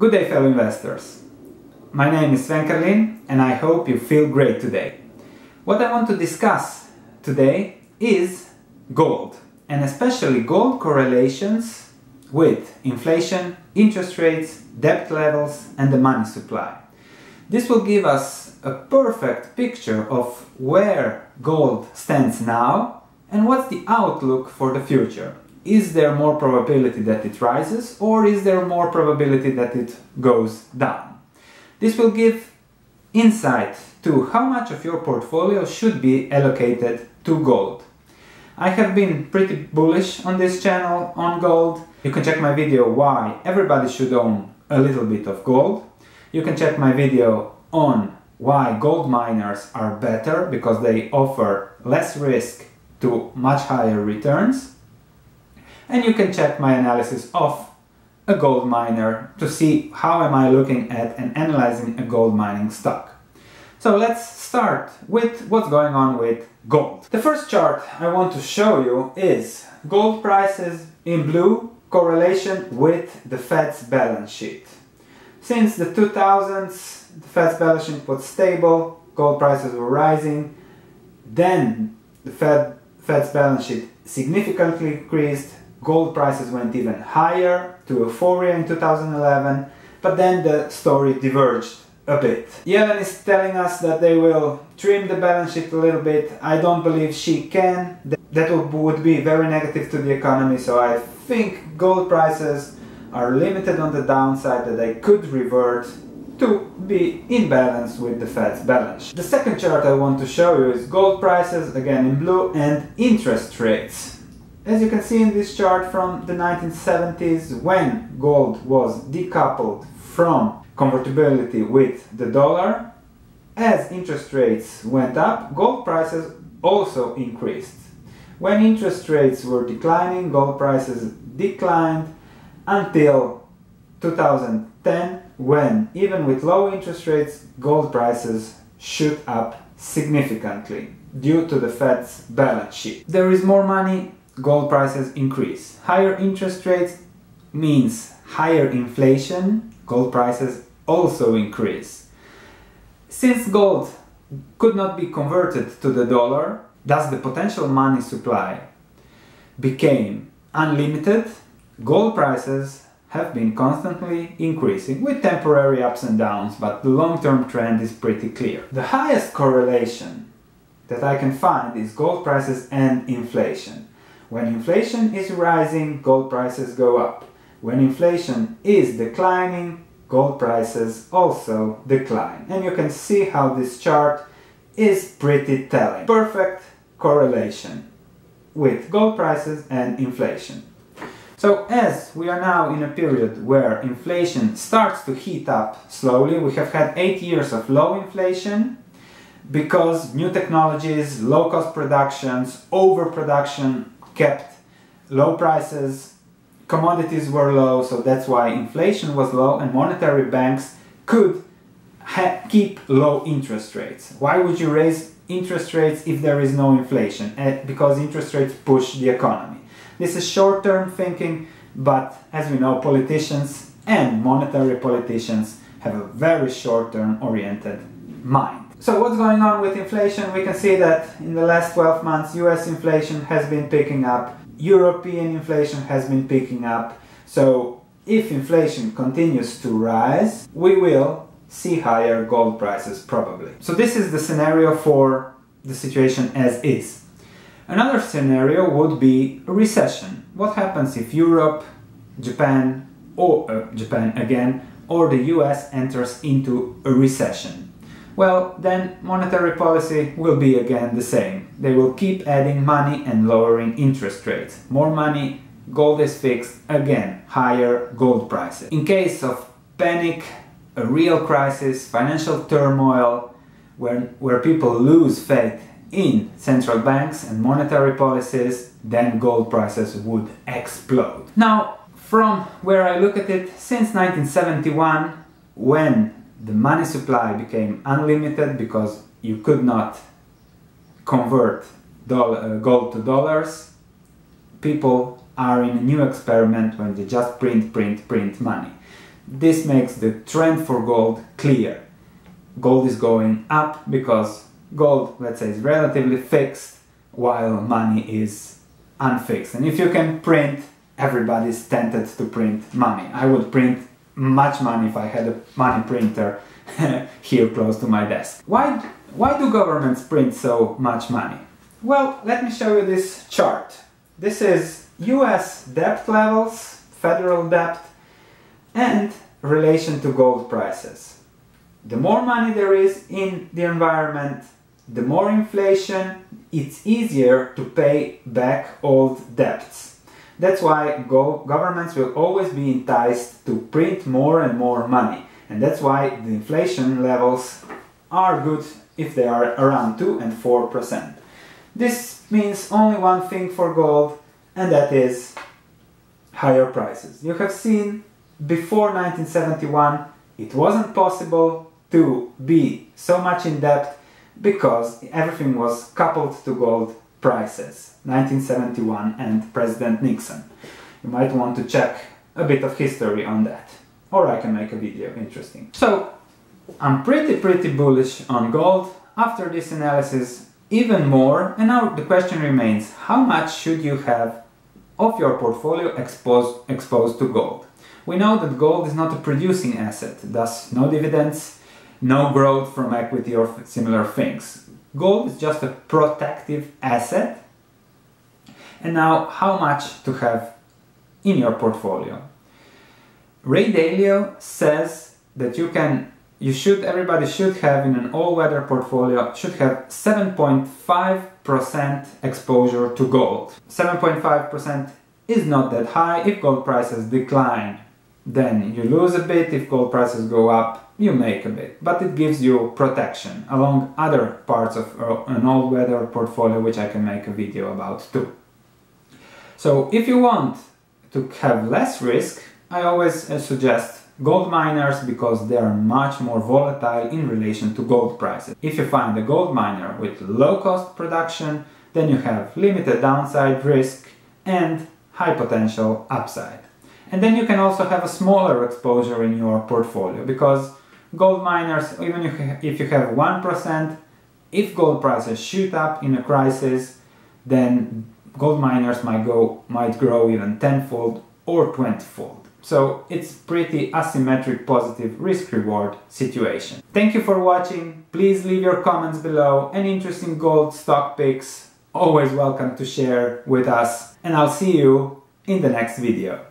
Good day, fellow investors. My name is Sven Karlin and I hope you feel great today. What I want to discuss today is gold, and especially gold correlations with inflation, interest rates, debt levels and the money supply. This will give us a perfect picture of where gold stands now and what's the outlook for the future. Is there more probability that it rises, or is there more probability that it goes down? This will give insight to how much of your portfolio should be allocated to gold. I have been pretty bullish on this channel on gold. You can check my video why everybody should own a little bit of gold. You can check my video on why gold miners are better because they offer less risk to much higher returns. And you can check my analysis of a gold miner to see how am I looking at and analyzing a gold mining stock. So let's start with what's going on with gold. The first chart I want to show you is gold prices in blue, correlation with the Fed's balance sheet. Since the 2000s, the Fed's balance sheet was stable, gold prices were rising, then the Fed's balance sheet significantly increased. Gold prices went even higher to euphoria in 2011, but then the story diverged a bit. Yellen is telling us that they will trim the balance sheet a little bit. I don't believe she can. That would be very negative to the economy, so I think gold prices are limited on the downside, that they could revert to be in balance with the Fed's balance sheet. The second chart I want to show you is gold prices, again in blue, and interest rates. As you can see in this chart, from the 1970s, when gold was decoupled from convertibility with the dollar, as interest rates went up, gold prices also increased. When interest rates were declining, gold prices declined until 2010, when even with low interest rates, gold prices shoot up significantly due to the Fed's balance sheet. There is more money, gold prices increase. Higher interest rates means higher inflation, gold prices also increase. Since gold could not be converted to the dollar, thus the potential money supply became unlimited, gold prices have been constantly increasing with temporary ups and downs, but the long-term trend is pretty clear. The highest correlation that I can find is gold prices and inflation. When inflation is rising, gold prices go up. When inflation is declining, gold prices also decline. And you can see how this chart is pretty telling. Perfect correlation with gold prices and inflation. So as we are now in a period where inflation starts to heat up slowly, we have had 8 years of low inflation, because new technologies, low-cost productions, overproduction kept low prices, commodities were low, so that's why inflation was low and monetary banks could keep low interest rates. Why would you raise interest rates if there is no inflation? Because interest rates push the economy. This is short-term thinking, but as we know, politicians and monetary politicians have a very short-term oriented mind. So what's going on with inflation? We can see that in the last 12 months US inflation has been picking up, European inflation has been picking up. So if inflation continues to rise, we will see higher gold prices probably. So this is the scenario for the situation as is. Another scenario would be a recession. What happens if Europe, Japan, or Japan again, or the US enters into a recession? Well, then monetary policy will be again the same. They will keep adding money and lowering interest rates. More money, gold is fixed, again, higher gold prices. In case of panic, a real crisis, financial turmoil, where people lose faith in central banks and monetary policies, then gold prices would explode. Now, from where I look at it, since 1971, when the money supply became unlimited because you could not convert gold to dollars, people are in a new experiment when they just print money. This makes the trend for gold clear. Gold is going up because gold, let's say, is relatively fixed while money is unfixed. And if you can print, everybody's tempted to print money. I would print much money if I had a money printer here close to my desk. Why do governments print so much money? Well, let me show you this chart. This is US debt levels, federal debt, and relation to gold prices. The more money there is in the environment, the more inflation, it's easier to pay back old debts. That's why governments will always be enticed to print more and more money. And that's why the inflation levels are good if they are around 2% and 4%. This means only one thing for gold, and that is higher prices. You have seen before 1971 it wasn't possible to be so much in debt because everything was coupled to gold prices. 1971 and President Nixon. You might want to check a bit of history on that, or I can make a video interesting. So I'm pretty bullish on gold after this analysis, even more. And now the question remains, how much should you have of your portfolio exposed to gold? We know that gold is not a producing asset, thus no dividends, no growth from equity or similar things. Gold is just a protective asset. And now, how much to have in your portfolio? Ray Dalio says that everybody should have in an all-weather portfolio, should have 7.5% exposure to gold. 7.5% is not that high. If gold prices decline, then you lose a bit. If gold prices go up, you make a bit. But it gives you protection along other parts of an all-weather portfolio, which I can make a video about too. So if you want to have less risk, I always suggest gold miners, because they are much more volatile in relation to gold prices. If you find a gold miner with low cost production, then you have limited downside risk and high potential upside. And then you can also have a smaller exposure in your portfolio, because gold miners, even if you have 1%, if gold prices shoot up in a crisis, then gold miners might grow even 10-fold or 20-fold. So it's pretty asymmetric positive risk-reward situation. Thank you for watching. Please leave your comments below and interesting gold stock picks. Always welcome to share with us, and I'll see you in the next video.